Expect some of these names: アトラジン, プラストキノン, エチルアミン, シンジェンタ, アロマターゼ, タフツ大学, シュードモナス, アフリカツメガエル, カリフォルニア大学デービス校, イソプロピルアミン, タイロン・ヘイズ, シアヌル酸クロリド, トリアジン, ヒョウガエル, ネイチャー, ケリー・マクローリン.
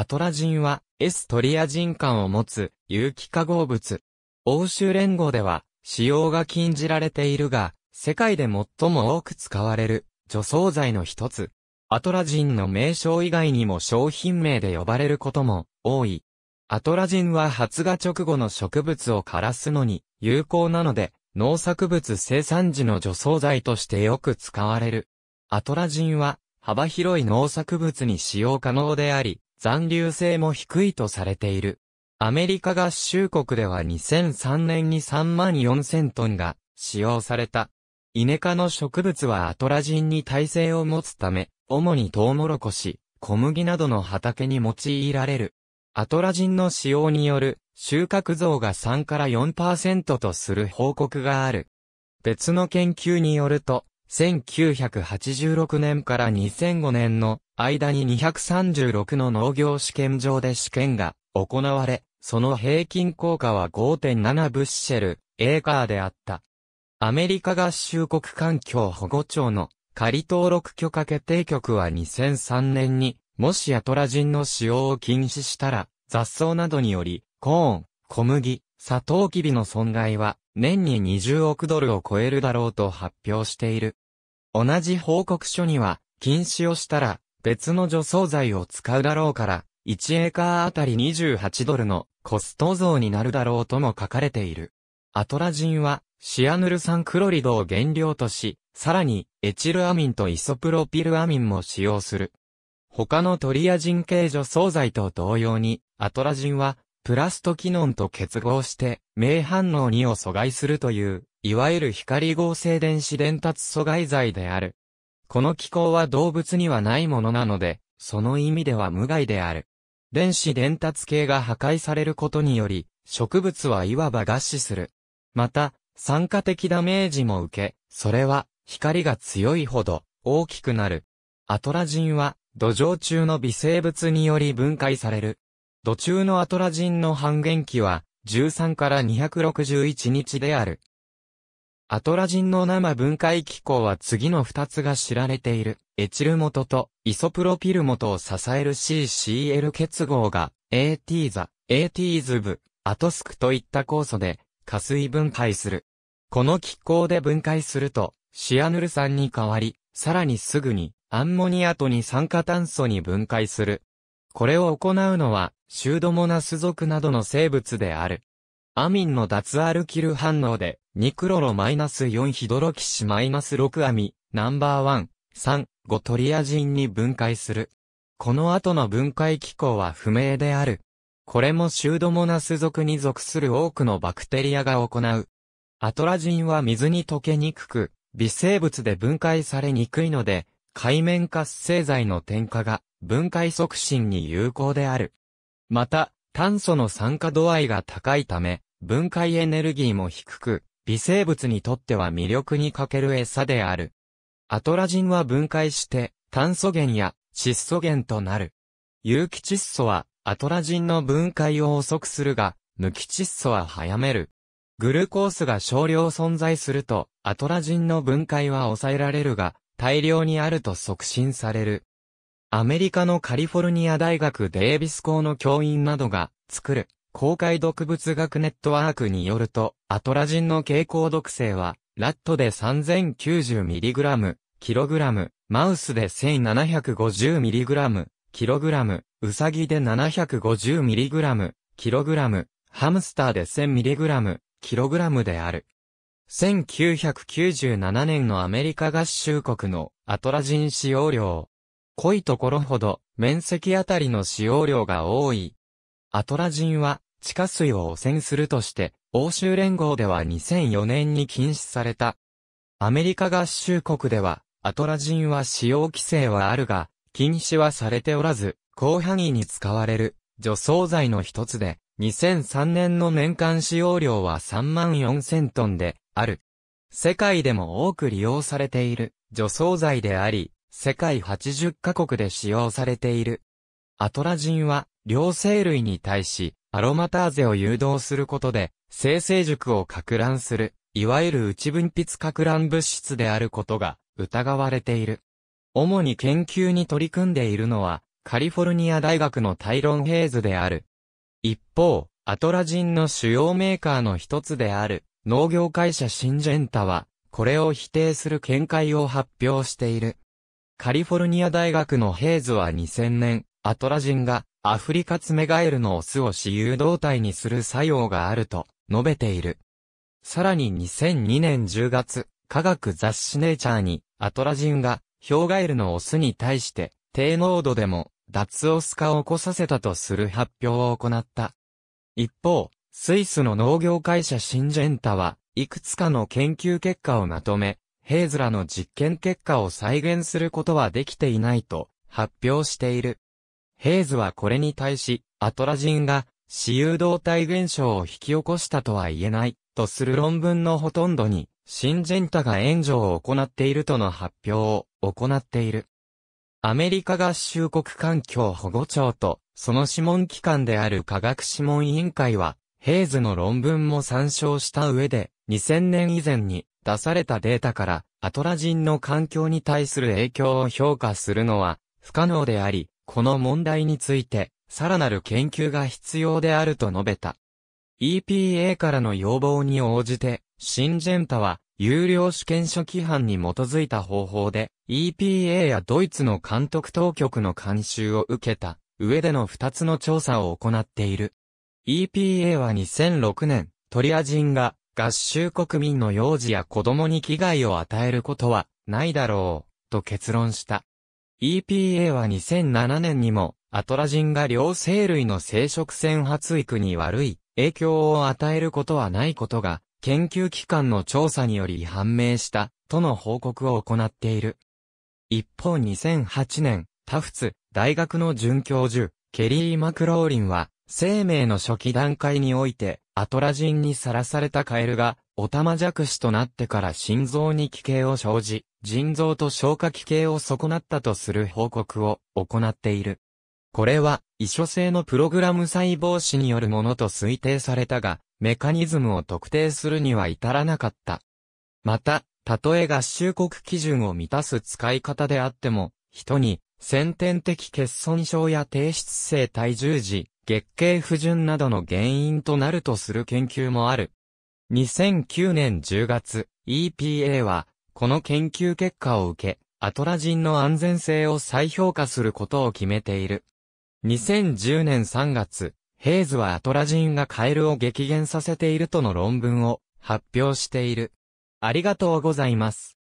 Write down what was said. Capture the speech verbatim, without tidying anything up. アトラジンは S トリアジン環を持つ有機化合物。欧州連合では使用が禁じられているが、世界で最も多く使われる除草剤の一つ。アトラジンの名称以外にも商品名で呼ばれることも多い。アトラジンは発芽直後の植物を枯らすのに有効なので、農作物生産時の除草剤としてよく使われる。アトラジンは幅広い農作物に使用可能であり、残留性も低いとされている。アメリカ合衆国ではにせんさんねんにさんまんよんせんトンが使用された。イネ科の植物はアトラジンに耐性を持つため、主にトウモロコシ、小麦などの畑に用いられる。アトラジンの使用による収穫増がさんからよんパーセント とする報告がある。別の研究によると、せんきゅうひゃくはちじゅうろくねんからにせんごねんの間ににひゃくさんじゅうろくの農業試験場で試験が行われ、その平均効果は ごてんななブッシェルエーカーであった。アメリカ合衆国環境保護庁の仮登録許可決定局はにせんさんねんに、もしアトラジンの使用を禁止したら、雑草などにより、コーン、小麦、サトウキビの損害は、年ににじゅうおくドルを超えるだろうと発表している。同じ報告書には、禁止をしたら、別の除草剤を使うだろうから、いちエーカーあたりにじゅうはちドルのコスト増になるだろうとも書かれている。アトラジンは、シアヌル酸クロリドを原料とし、さらに、エチルアミンとイソプロピルアミンも使用する。他のトリアジン系除草剤と同様に、アトラジンは、プラストキノンと結合して、名反応にを阻害するという、いわゆる光合成電子伝達阻害剤である。この機構は動物にはないものなので、その意味では無害である。電子伝達系が破壊されることにより、植物はいわば餓死する。また、酸化的ダメージも受け、それは、光が強いほど、大きくなる。アトラジンは、土壌中の微生物により分解される。土中のアトラジンの半減期はじゅうさんからにひゃくろくじゅういちにちである。アトラジンの生分解機構は次のふたつが知られている。エチル元とイソプロピル元を支える シーシーエル 結合が エーティー 座、エーティー 図部、アトスクといった酵素で加水分解する。この機構で分解するとシアヌル酸に変わり、さらにすぐにアンモニアと二酸化炭素に分解する。これを行うのは、シュードモナス属などの生物である。アミンの脱アルキル反応で、にクロロよんヒドロキシろくアミナンバーいちさんごトリアジンに分解する。この後の分解機構は不明である。これもシュードモナス属に属する多くのバクテリアが行う。アトラジンは水に溶けにくく、微生物で分解されにくいので、界面活性剤の添加が分解促進に有効である。また、炭素の酸化度合いが高いため、分解エネルギーも低く、微生物にとっては魅力に欠ける餌である。アトラジンは分解して、炭素源や窒素源となる。有機窒素はアトラジンの分解を遅くするが、無機窒素は早める。グルコースが少量存在すると、アトラジンの分解は抑えられるが、大量にあると促進される。アメリカのカリフォルニア大学デービス校の教員などが作る公開毒物学ネットワークによると、アトラジンの経口毒性は、ラットで さんぜんきゅうじゅうミリグラム、キログラム、マウスで せんななひゃくごじゅうミリグラム、キログラム、ウサギで ななひゃくごじゅうミリグラム、キログラム、ハムスターで せんミリグラム、キログラムである。せんきゅうひゃくきゅうじゅうななねんのアメリカ合衆国のアトラジン使用量。濃いところほど面積あたりの使用量が多い。アトラジンは地下水を汚染するとして欧州連合ではにせんよねんに禁止された。アメリカ合衆国ではアトラジンは使用規制はあるが禁止はされておらず広範囲に使われる除草剤の一つでにせんさんねんの年間使用量はさんまんよんせんトンである。世界でも多く利用されている除草剤であり、世界はちじゅっカ国で使用されている。アトラジンは、両生類に対し、アロマターゼを誘導することで、生成熟を攪乱する、いわゆる内分泌攪乱物質であることが、疑われている。主に研究に取り組んでいるのは、カリフォルニア大学のタイロン・ヘイズである。一方、アトラジンの主要メーカーの一つである、農業会社シンジェンタは、これを否定する見解を発表している。カリフォルニア大学のヘイズはにせんねん、アトラジンがアフリカツメガエルのオスを雌雄同体にする作用があると述べている。さらににせんにねんじゅうがつ、科学雑誌ネイチャーにアトラジンがヒョウガエルのオスに対して低濃度でも脱オス化を起こさせたとする発表を行った。一方、スイスの農業会社シンジェンタはいくつかの研究結果をまとめ、ヘイズらの実験結果を再現することはできていないと発表している。ヘイズはこれに対し、アトラジンが雌雄同体現象を引き起こしたとは言えないとする論文のほとんどに、シンジェンタが援助を行っているとの発表を行っている。アメリカ合衆国環境保護庁と、その諮問機関である科学諮問委員会は、ヘイズの論文も参照した上で、にせんねん以前に出されたデータから、アトラジンの環境に対する影響を評価するのは不可能であり、この問題について、さらなる研究が必要であると述べた。イーピーエー からの要望に応じて、シンジェンタは、優良試験書規範に基づいた方法で、イーピーエー やドイツの監督当局の監修を受けた、上でのふたつの調査を行っている。イーピーエー はにせんろくねん、トリアジンが、合衆国民の幼児や子供に危害を与えることは、ないだろう、と結論した。イーピーエー はにせんななねんにも、アトラジンが両生類の生殖腺発育に悪い影響を与えることはないことが、研究機関の調査により判明した、との報告を行っている。一方にせんはちねん、タフツ大学の准教授、ケリー・マクローリンは、生命の初期段階において、アトラジンにさらされたカエルが、オタマジャクシとなってから心臓に奇形を生じ、腎臓と消化器系を損なったとする報告を行っている。これは、異所性のプログラム細胞子によるものと推定されたが、メカニズムを特定するには至らなかった。また、たとえ合衆国基準を満たす使い方であっても、人に、先天的欠損症や低出生体重児、月経不順などの原因となるとする研究もある。にせんきゅうねんじゅうがつ、イーピーエー は、この研究結果を受け、アトラジンの安全性を再評価することを決めている。にせんじゅうねんさんがつ、ヘイズはアトラジンがカエルを激減させているとの論文を発表している。ありがとうございます。